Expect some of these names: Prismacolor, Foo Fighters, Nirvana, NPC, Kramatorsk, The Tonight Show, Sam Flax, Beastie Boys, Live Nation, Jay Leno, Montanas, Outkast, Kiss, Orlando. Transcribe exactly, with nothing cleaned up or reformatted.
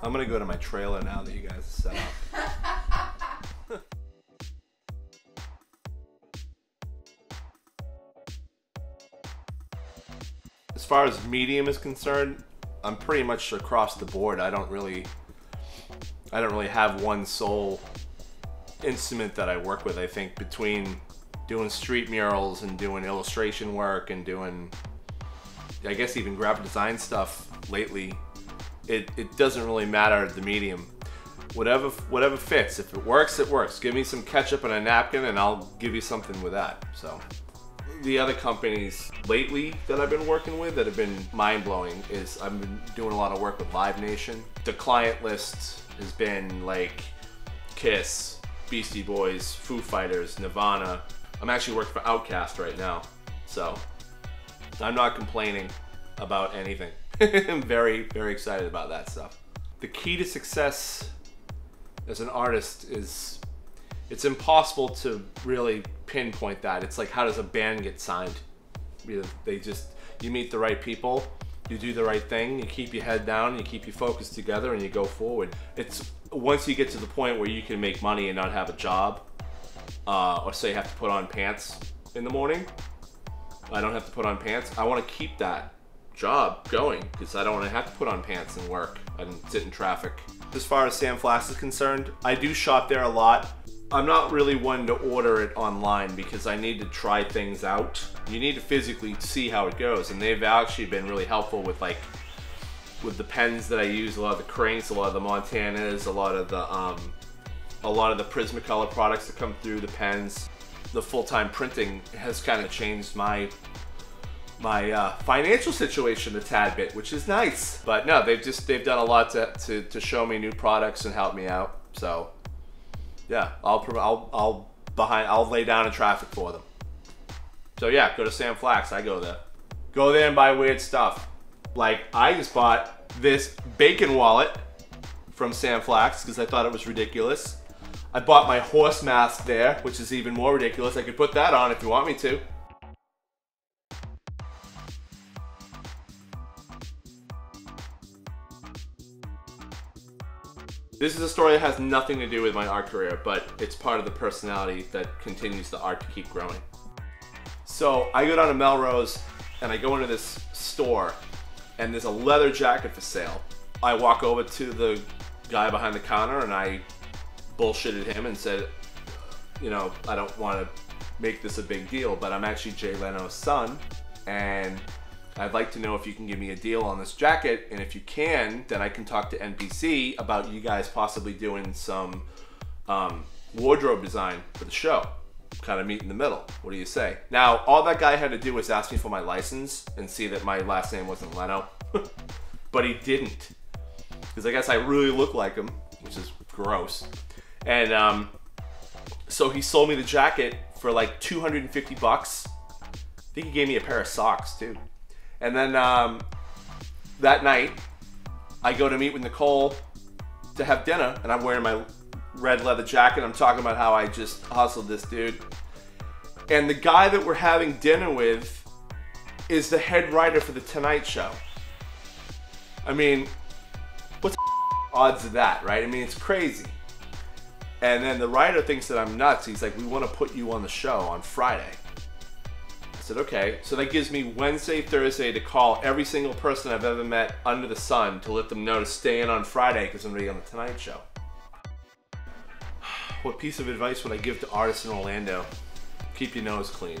I'm gonna go to my trailer now that you guys set up. As far as medium is concerned, I'm pretty much across the board. I don't really, I don't really have one sole instrument that I work with. I think between doing street murals and doing illustration work and doing, I guess, even graphic design stuff lately, it, it doesn't really matter the medium. Whatever whatever fits. If it works, it works. Give me some ketchup and a napkin and I'll give you something with that. So the other companies lately that I've been working with that have been mind-blowing is I've been doing a lot of work with Live Nation. The client list has been like Kiss, Beastie Boys, Foo Fighters, Nirvana. I'm actually working for Outkast right now, so I'm not complaining about anything. I'm very, very excited about that stuff. The key to success as an artist is, it's impossible to really pinpoint that. It's like, how does a band get signed? You know, they just, you meet the right people, you do the right thing, you keep your head down, you keep your focus together, and you go forward. It's once you get to the point where you can make money and not have a job, uh, or say you have to put on pants in the morning. I don't have to put on pants. I want to keep that job going because I don't want to have to put on pants and work and sit in traffic. As far as Sam Flax is concerned, I do shop there a lot. I'm not really one to order it online because I need to try things out. You need to physically see how it goes, and they've actually been really helpful with like with the pens that I use, a lot of the cranks, a lot of the Montanas, a lot of the um, a lot of the Prismacolor products that come through the pens. The full-time printing has kind of changed my my uh, financial situation a tad bit, which is nice. But no, they've just they've done a lot to, to, to show me new products and help me out. So yeah, I'll I'll I'll behind I'll lay down in traffic for them. So yeah, go to Sam Flax. I go there. Go there and buy weird stuff. Like I just bought this bacon wallet from Sam Flax because I thought it was ridiculous. I bought my horse mask there, which is even more ridiculous. I could put that on if you want me to. This is a story that has nothing to do with my art career, but it's part of the personality that continues the art to keep growing. So I go down to Melrose and I go into this store and there's a leather jacket for sale. I walk over to the guy behind the counter and I bullshitted him and said, you know, I don't want to make this a big deal, but I'm actually Jay Leno's son, and I'd like to know if you can give me a deal on this jacket, and if you can, then I can talk to N P C about you guys possibly doing some um, wardrobe design for the show. Kind of meet in the middle. What do you say? Now, all that guy had to do was ask me for my license and see that my last name wasn't Leno, but he didn't, because I guess I really look like him, which is gross. And um, so he sold me the jacket for like two hundred fifty bucks. I think he gave me a pair of socks too. And then um, that night, I go to meet with Nicole to have dinner, and I'm wearing my red leather jacket. I'm talking about how I just hustled this dude. And the guy that we're having dinner with is the head writer for The Tonight Show. I mean, what's the odds of that, right? I mean, it's crazy. And then the writer thinks that I'm nuts. He's like, we want to put you on the show on Friday. I said, okay. So that gives me Wednesday, Thursday to call every single person I've ever met under the sun to let them know to stay in on Friday because I'm going to be on The Tonight Show. What piece of advice would I give to artists in Orlando? Keep your nose clean.